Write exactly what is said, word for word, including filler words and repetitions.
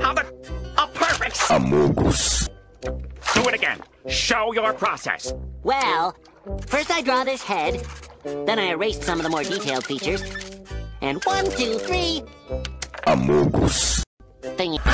How the... Oh, perfect! Among Us. Do it again. Show your process. Well, first I draw this head. Then I erased some of the more detailed features. And one, two, three... Among Us. Thingy.